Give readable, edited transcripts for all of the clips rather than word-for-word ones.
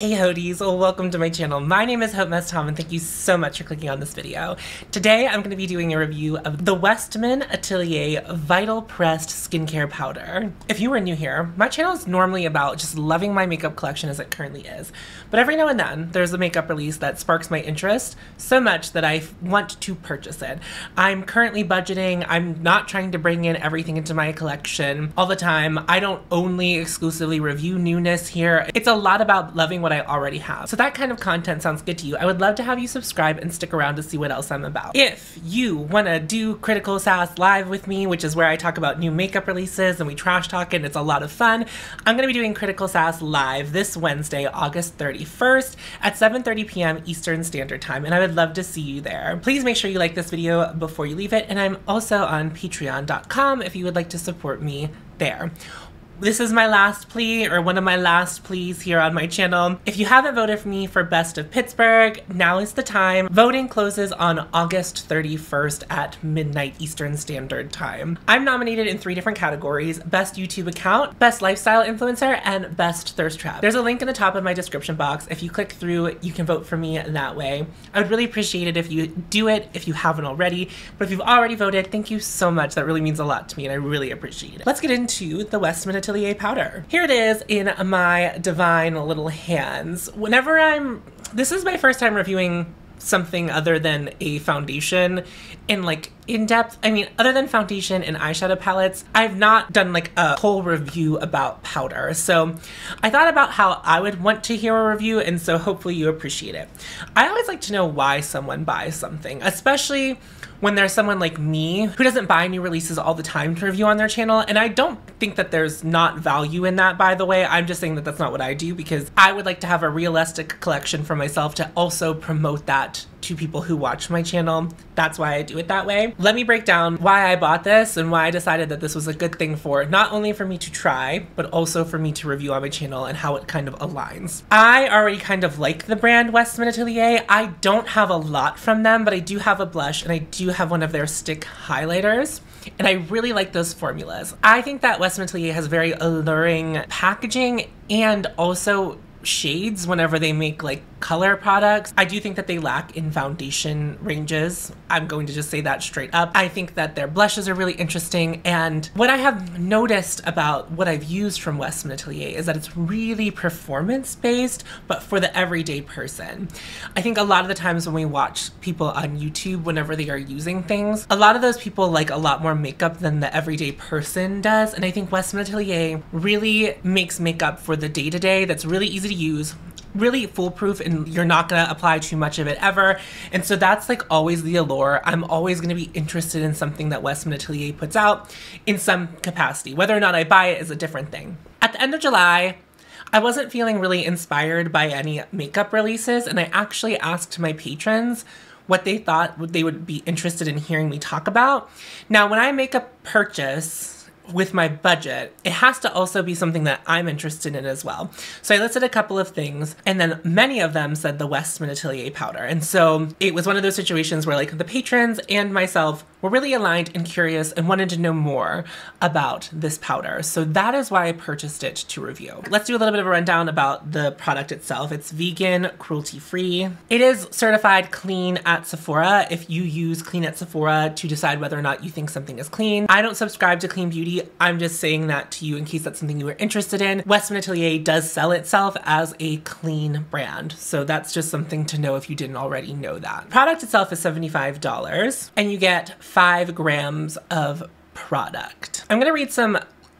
Hey Hoties, welcome to my channel. My name is Hope Mess Tom and thank you so much for clicking on this video. Today I'm going to be doing a review of the Westman Atelier Vital Pressed Skincare Powder. If you are new here, my channel is normally about just loving my makeup collection as it currently is, but every now and then there's a makeup release that sparks my interest so much that I want to purchase it. I'm currently budgeting. I'm not trying to bring in everything into my collection all the time. I don't only exclusively review newness here. It's a lot about loving what I already have. So that kind of content sounds good to you. I would love to have you subscribe and stick around to see what else I'm about. If you want to do Critical Sass Live with me, which is where I talk about new makeup releases and we trash talk and it's a lot of fun, I'm going to be doing Critical Sass Live this Wednesday, August 31st at 7:30 p.m. Eastern Standard Time, and I would love to see you there. Please make sure you like this video before you leave it, and I'm also on Patreon.com if you would like to support me there. This is my last plea, or one of my last pleas here on my channel. If you haven't voted for me for Best of Pittsburgh, now is the time. Voting closes on August 31st at midnight Eastern Standard Time. I'm nominated in 3 different categories: Best YouTube Account, Best Lifestyle Influencer, and Best Thirst Trap. There's a link in the top of my description box. If you click through, you can vote for me that way. I would really appreciate it if you do it, if you haven't already. But if you've already voted, thank you so much. That really means a lot to me and I really appreciate it. Let's get into the Westman Atelier powder. Here it is in my divine little hands. This is my first time reviewing something other than a foundation in like in-depth. I mean, other than foundation and eyeshadow palettes, I've not done like a whole review about powder. So I thought about how I would want to hear a review, and so hopefully you appreciate it. I always like to know why someone buys something, especially when there's someone like me who doesn't buy new releases all the time to review on their channel. And I don't think that there's not value in that, by the way. I'm just saying that that's not what I do, because I would like to have a realistic collection for myself to also promote that to people who watch my channel. That's why I do it that way. Let me break down why I bought this and why I decided that this was a good thing for not only for me to try, but also for me to review on my channel and how it kind of aligns. I already kind of like the brand Westman Atelier. I don't have a lot from them, but I do have a blush and I do have one of their stick highlighters. And I really like those formulas. I think that Westman Atelier has very alluring packaging and also shades whenever they make like color products. I do think that they lack in foundation ranges. I'm going to just say that straight up. I think that their blushes are really interesting, and what I have noticed about what I've used from Westman Atelier is that it's really performance based, but for the everyday person. I think a lot of the times when we watch people on YouTube whenever they are using things, a lot of those people like a lot more makeup than the everyday person does, and I think Westman Atelier really makes makeup for the day-to-day that's really easy to use, really foolproof, and you're not gonna apply too much of it ever. And so that's like always the allure. I'm always gonna be interested in something that Westman Atelier puts out in some capacity. Whether or not I buy it is a different thing. At the end of July, I wasn't feeling really inspired by any makeup releases, and I actually asked my patrons what they thought they would be interested in hearing me talk about. Now, when I make a purchase with my budget, it has to also be something that I'm interested in as well. So I listed a couple of things, and then many of them said the Westman Atelier powder. And so it was one of those situations where like the patrons and myself were really aligned and curious and wanted to know more about this powder. So that is why I purchased it to review. Let's do a little bit of a rundown about the product itself. It's vegan, cruelty-free. It is certified clean at Sephora. If you use clean at Sephora to decide whether or not you think something is clean. I don't subscribe to clean beauty. I'm just saying that to you in case that's something you were interested in. Westman Atelier does sell itself as a clean brand, so that's just something to know if you didn't already know that. Product itself is $75, and you get 5 grams of product. I'm gonna read some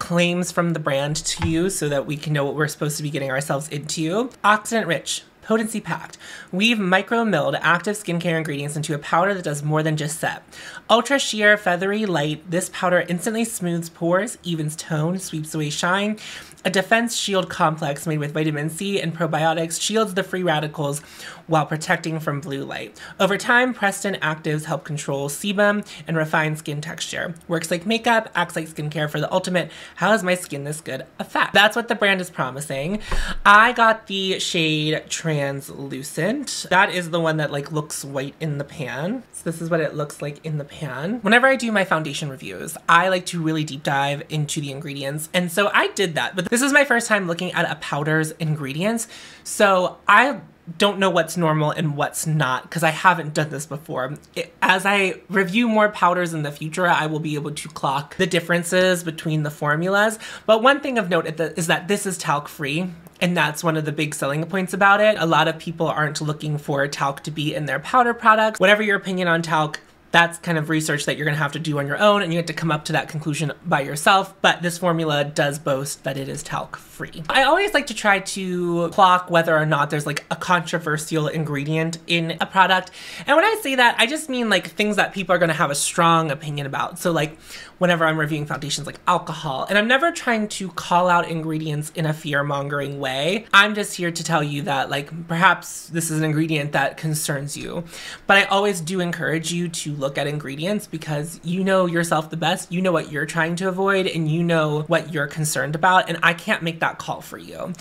claims from the brand to you so that we can know what we're supposed to be getting ourselves into. Oxidant rich, potency packed. We've micro-milled active skincare ingredients into a powder that does more than just set. Ultra sheer, feathery, light. This powder instantly smooths pores, evens tone, sweeps away shine. A defense shield complex made with vitamin C and probiotics shields the free radicals while protecting from blue light. Over time, Preston Actives help control sebum and refine skin texture. Works like makeup, acts like skincare for the ultimate how is my skin this good effect. That's what the brand is promising. I got the shade Translucent. That is the one that like looks white in the pan. So this is what it looks like in the pan. Whenever I do my foundation reviews, I like to really deep dive into the ingredients. And so I did that, but This is my first time looking at a powder's ingredients, so I don't know what's normal and what's not because I haven't done this before. As I review more powders in the future, I will be able to clock the differences between the formulas. But one thing of note is that this is talc-free, and that's one of the big selling points about it. A lot of people aren't looking for talc to be in their powder products. Whatever your opinion on talc, that's kind of research that you're gonna have to do on your own, and you have to come up to that conclusion by yourself, but this formula does boast that it is talc-free. I always like to try to clock whether or not there's like a controversial ingredient in a product. And when I say that, I just mean like things that people are gonna have a strong opinion about. So like whenever I'm reviewing foundations, like alcohol, and I'm never trying to call out ingredients in a fear-mongering way. I'm just here to tell you that like perhaps this is an ingredient that concerns you, but I always do encourage you to look at ingredients because you know yourself the best, you know what you're trying to avoid, and you know what you're concerned about, and I can't make that call for you.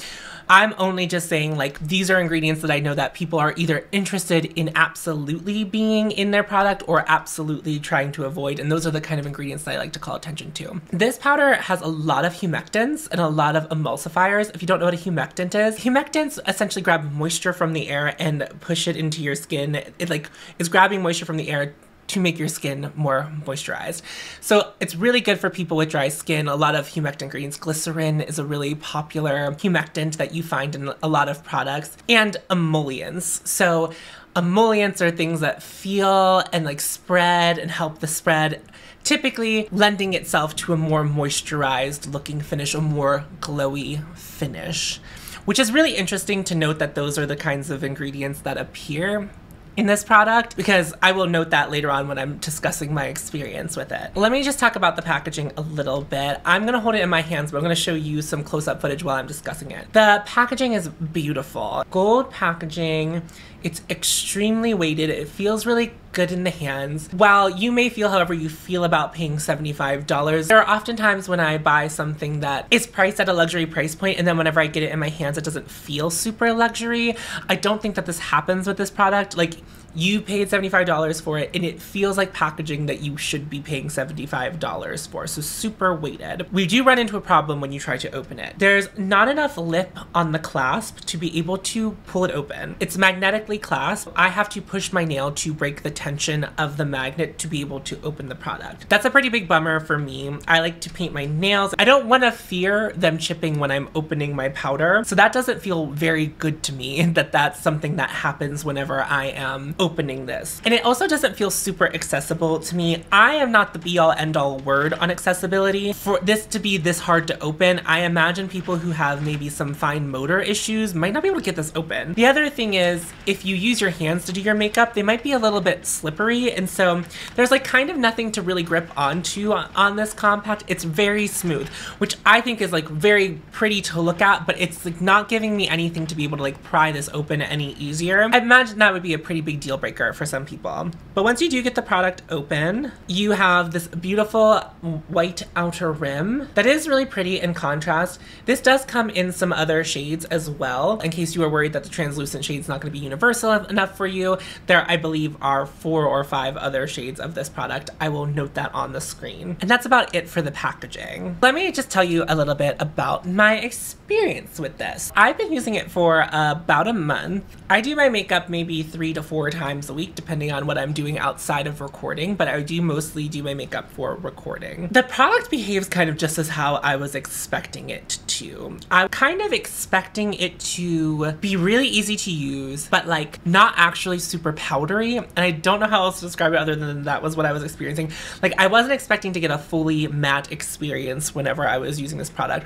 I'm only just saying like these are ingredients that I know that people are either interested in absolutely being in their product or absolutely trying to avoid, and those are the kind of ingredients that I like to call attention to. This powder has a lot of humectants and a lot of emulsifiers. If you don't know what a humectant is, humectants essentially grab moisture from the air and push it into your skin. It like is grabbing moisture from the air to make your skin more moisturized. So it's really good for people with dry skin. A lot of humectant ingredients, glycerin is a really popular humectant that you find in a lot of products, and emollients. So emollients are things that feel and like spread and help the spread, typically lending itself to a more moisturized looking finish, a more glowy finish, which is really interesting to note that those are the kinds of ingredients that appear in this product, because I will note that later on when I'm discussing my experience with it. Let me just talk about the packaging a little bit. I'm gonna hold it in my hands, but I'm gonna show you some close-up footage while I'm discussing it. The packaging is beautiful. Gold packaging, it's extremely weighted. It feels really good in the hands. While you may feel however you feel about paying $75, there are often times when I buy something that is priced at a luxury price point, and then whenever I get it in my hands, it doesn't feel super luxury. I don't think that this happens with this product. Like, you paid $75 for it, and it feels like packaging that you should be paying $75 for, so super weighted. We do run into a problem when you try to open it. There's not enough lip on the clasp to be able to pull it open. It's magnetically clasped. I have to push my nail to break the tension of the magnet to be able to open the product. That's a pretty big bummer for me. I like to paint my nails. I don't want to fear them chipping when I'm opening my powder, so that doesn't feel very good to me that that's something that happens whenever I am opening this. And it also doesn't feel super accessible to me. I am not the be-all end-all word on accessibility. For this to be this hard to open, I imagine people who have maybe some fine motor issues might not be able to get this open. The other thing is, if you use your hands to do your makeup, they might be a little bit slippery, and so there's like kind of nothing to really grip onto on this compact. It's very smooth, which I think is like very pretty to look at, but it's like not giving me anything to be able to like pry this open any easier. I imagine that would be a pretty big deal breaker for some people. But once you do get the product open, you have this beautiful white outer rim that is really pretty in contrast. This does come in some other shades as well, in case you are worried that the translucent shade is not going to be universal enough for you. There, I believe, are 4 or 5 other shades of this product. I will note that on the screen. And that's about it for the packaging. Let me just tell you a little bit about my experience with this. I've been using it for about a month. I do my makeup maybe 3 to 4 times a week, depending on what I'm doing outside of recording, but I do mostly do my makeup for recording. The product behaves kind of just as how I was expecting it to. I'm kind of expecting it to be really easy to use, but like not actually super powdery. And I don't know how else to describe it other than that was what I was experiencing. Like, I wasn't expecting to get a fully matte experience whenever I was using this product.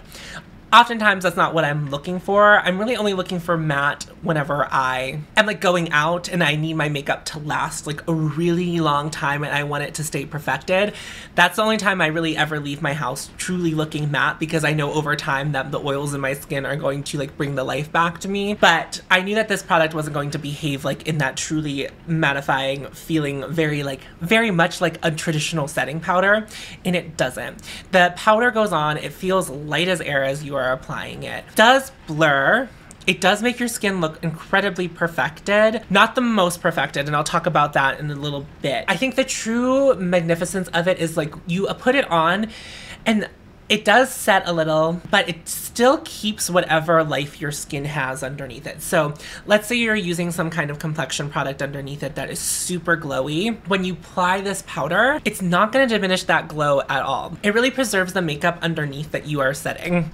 Oftentimes that's not what I'm looking for. I'm really only looking for matte whenever I am like going out and I need my makeup to last like a really long time and I want it to stay perfected. That's the only time I really ever leave my house truly looking matte, because I know over time that the oils in my skin are going to like bring the life back to me. But I knew that this product wasn't going to behave like in that truly mattifying feeling, very much like a traditional setting powder, and it doesn't. The powder goes on, it feels light as air as you are applying it. It does blur. It does make your skin look incredibly perfected. Not the most perfected, and I'll talk about that in a little bit. I think the true magnificence of it is like you put it on and It does set a little, but it still keeps whatever life your skin has underneath it. So let's say you're using some kind of complexion product underneath it that is super glowy. When you apply this powder, it's not going to diminish that glow at all. It really preserves the makeup underneath that you are setting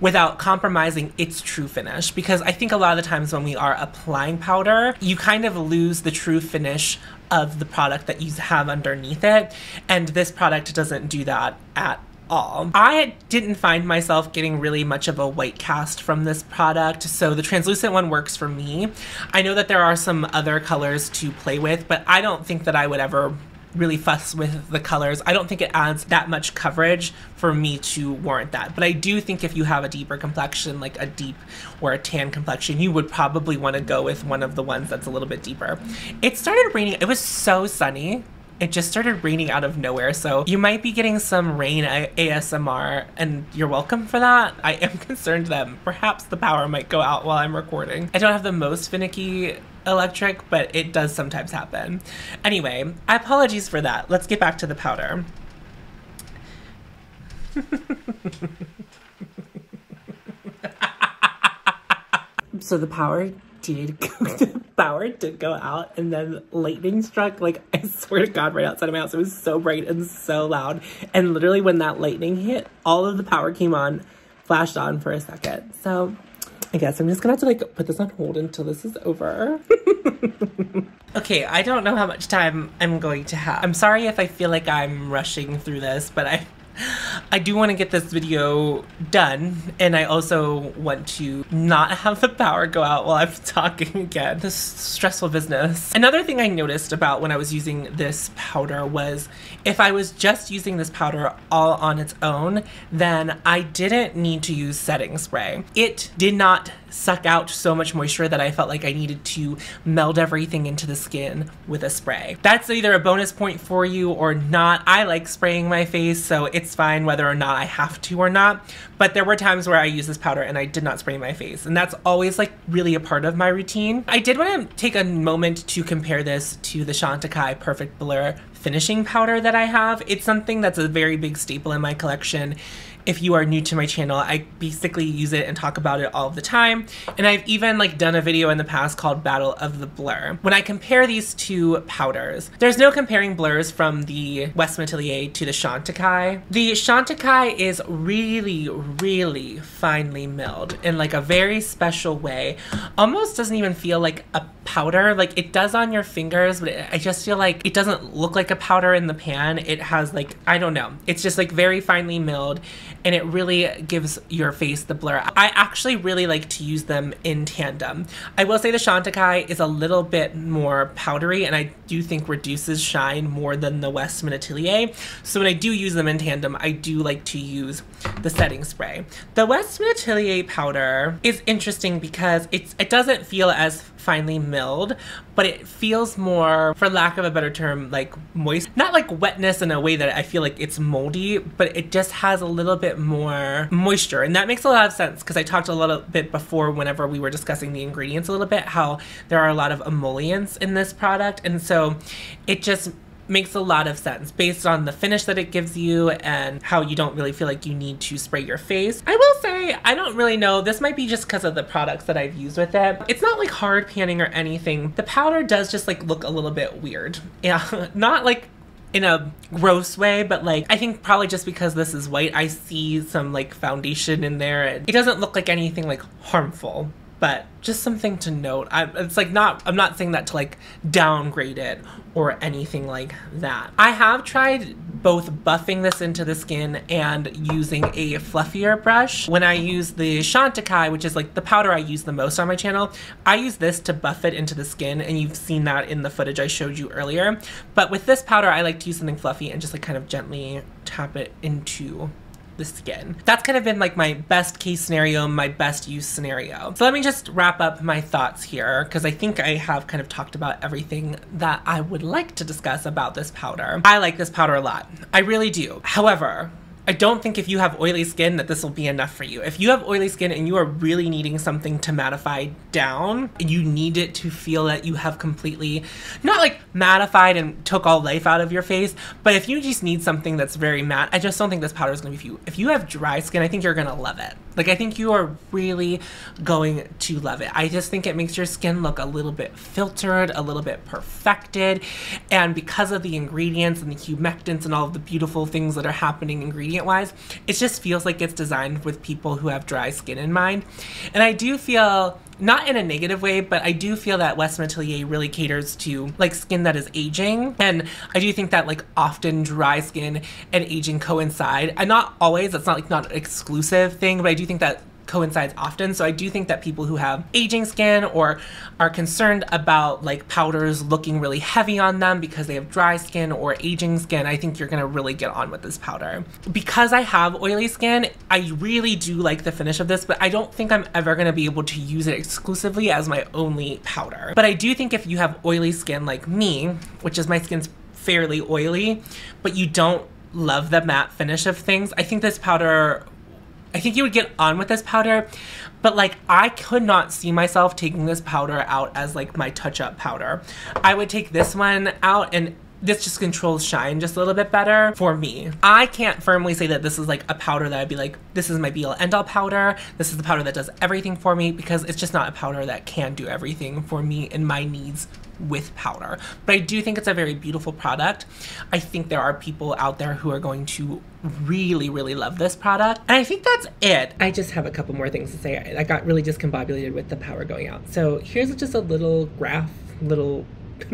without compromising its true finish, because I think a lot of the times when we are applying powder, you kind of lose the true finish of the product that you have underneath it, and this product doesn't do that at all. I didn't find myself getting really much of a white cast from this product, so the translucent one works for me. I know that there are some other colors to play with, but I don't think that I would ever really fuss with the colors. I don't think it adds that much coverage for me to warrant that. But I do think if you have a deeper complexion, like a deep or a tan complexion, you would probably want to go with one of the ones that's a little bit deeper. It started raining. It was so sunny. It just started raining out of nowhere, so you might be getting some rain ASMR, and you're welcome for that. I am concerned that perhaps the power might go out while I'm recording. I don't have the most finicky electric, but it does sometimes happen. Anyway, apologies for that. Let's get back to the powder. So the power did go, the power did go out, and then lightning struck, like I swear to God, right outside of my house. It was so bright and so loud, and literally when that lightning hit, all of the power came on, flashed on for a second. So I guess I'm just gonna have to like put this on hold until this is over. Okay, I don't know how much time I'm going to have. I'm sorry if I feel like I'm rushing through this, but I do want to get this video done, and I also want to not have the power go out while I'm talking again. This stressful business. Another thing I noticed about when I was using this powder was if I was just using this powder all on its own, then I didn't need to use setting spray. It did not suck out so much moisture that I felt like I needed to meld everything into the skin with a spray. That's either a bonus point for you or not. I like spraying my face, so it's fine whether or not I have to or not, but there were times where I used this powder and I did not spray my face, and that's always like really a part of my routine. I did want to take a moment to compare this to the Chantecaille Perfect Blur Finishing Powder that I have. It's something that's a very big staple in my collection. If you are new to my channel, I basically use it and talk about it all the time. And I've even like done a video in the past called Battle of the Blur. When I compare these two powders, there's no comparing blurs from the Westman Atelier to the Chantecaille. The Chantecaille is really, really finely milled in like a very special way. Almost doesn't even feel like a powder. Like it does on your fingers, but I just feel like it doesn't look like a powder in the pan. It has like, I don't know. It's just like very finely milled, and it really gives your face the blur. I actually really like to use them in tandem. I will say the Chantecaille is a little bit more powdery, and I do think reduces shine more than the Westman Atelier. So when I do use them in tandem, I do like to use the setting spray. The Westman Atelier powder is interesting because it doesn't feel as finely milled, but it feels more, for lack of a better term, like moist. Not like wetness in a way that I feel like it's moldy, but it just has a little bit more moisture, and that makes a lot of sense because I talked a little bit before whenever we were discussing the ingredients a little bit how there are a lot of emollients in this product, and so it just makes a lot of sense based on the finish that it gives you and how you don't really feel like you need to spray your face. I will say, I don't really know, this might be just because of the products that I've used with it. It's not like hard panning or anything. The powder does just like look a little bit weird. Yeah, not like in a gross way, but like I think probably just because this is white, I see some like foundation in there, and it doesn't look like anything like harmful, but just something to note. It's like not, I'm not saying that to like downgrade it or anything like that. I have tried both buffing this into the skin and using a fluffier brush. When I use the Chantecaille, which is like the powder I use the most on my channel, I use this to buff it into the skin, and you've seen that in the footage I showed you earlier. But with this powder, I like to use something fluffy and just like kind of gently tap it into the skin. That's kind of been like my best case scenario, my best use scenario. So let me just wrap up my thoughts here, because I think I have kind of talked about everything that I would like to discuss about this powder. I like this powder a lot. I really do. However, I don't think if you have oily skin that this will be enough for you. If you have oily skin and you are really needing something to mattify down, you need it to feel that you have completely, not like mattified and took all life out of your face. But if you just need something that's very matte, I just don't think this powder is going to be for you. If you have dry skin, I think you're going to love it. Like, I think you are really going to love it. I just think it makes your skin look a little bit filtered, a little bit perfected. And because of the ingredients and the humectants and all of the beautiful things that are happening ingredient-wise, it just feels like it's designed with people who have dry skin in mind. And I do feel, not in a negative way, but I do feel that Westman Atelier really caters to like skin that is aging. And I do think that like often dry skin and aging coincide. And not always, that's not like not an exclusive thing, but I do think that coincides often. So I do think that people who have aging skin or are concerned about like powders looking really heavy on them because they have dry skin or aging skin, I think you're gonna really get on with this powder. Because I have oily skin, I really do like the finish of this, but I don't think I'm ever gonna be able to use it exclusively as my only powder. But I do think if you have oily skin like me, which is my skin's fairly oily, but you don't love the matte finish of things, I think this powder, I think you would get on with this powder, but like I could not see myself taking this powder out as like my touch-up powder. I would take this one out, and this just controls shine just a little bit better for me. I can't firmly say that this is like a powder that I'd be like, this is my be-all end-all powder, this is the powder that does everything for me, because it's just not a powder that can do everything for me and my needs with powder. But I do think it's a very beautiful product. I think there are people out there who are going to really, really love this product. And I think that's it. I just have a couple more things to say. I got really discombobulated with the powder going out. So here's just a little graph, little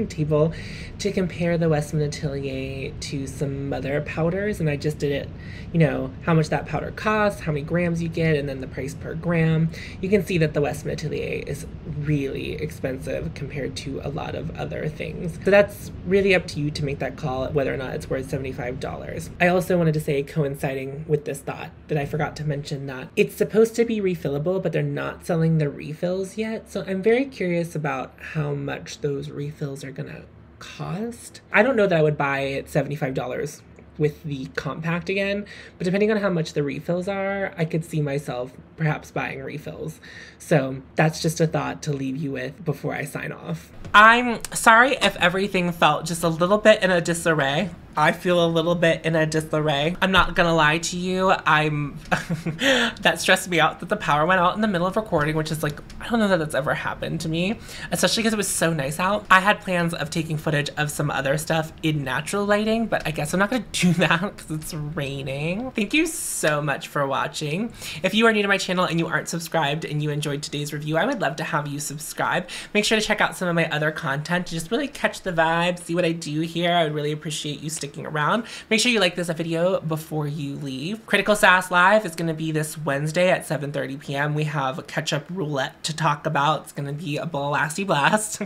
table to compare the Westman Atelier to some other powders, and I just did it, you know, how much that powder costs, how many grams you get, and then the price per gram. You can see that the Westman Atelier is really expensive compared to a lot of other things. So that's really up to you to make that call whether or not it's worth $75. I also wanted to say, coinciding with this thought, that I forgot to mention that it's supposed to be refillable, but they're not selling the refills yet. So I'm very curious about how much those refills are gonna cost. I don't know that I would buy it $75 with the compact again, but depending on how much the refills are, I could see myself perhaps buying refills. So that's just a thought to leave you with before I sign off. I'm sorry if everything felt just a little bit in a disarray. I feel a little bit in a disarray. I'm not gonna lie to you, that stressed me out that the power went out in the middle of recording, which is like, I don't know that that's ever happened to me, especially because it was so nice out. I had plans of taking footage of some other stuff in natural lighting, but I guess I'm not gonna do that because it's raining. Thank you so much for watching. If you are new to my channel and you aren't subscribed and you enjoyed today's review, I would love to have you subscribe. Make sure to check out some of my other content to just really catch the vibe, see what I do here. I would really appreciate you sticking around. Make sure you like this video before you leave. Critical Sass Live is going to be this Wednesday at 7:30 p.m. We have a catch-up roulette to talk about. It's going to be a blasty blast.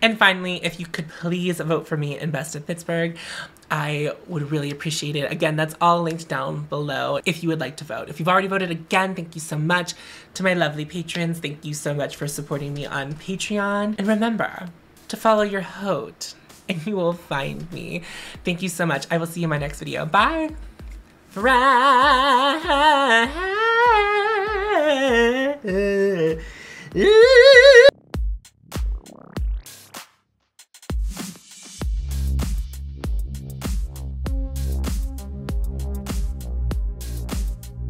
And finally, if you could please vote for me in Best of Pittsburgh, I would really appreciate it. Again, that's all linked down below if you would like to vote. If you've already voted, again, thank you so much. To my lovely patrons, thank you so much for supporting me on Patreon. And remember to follow your hoat, and you will find me. Thank you so much. I will see you in my next video. Bye.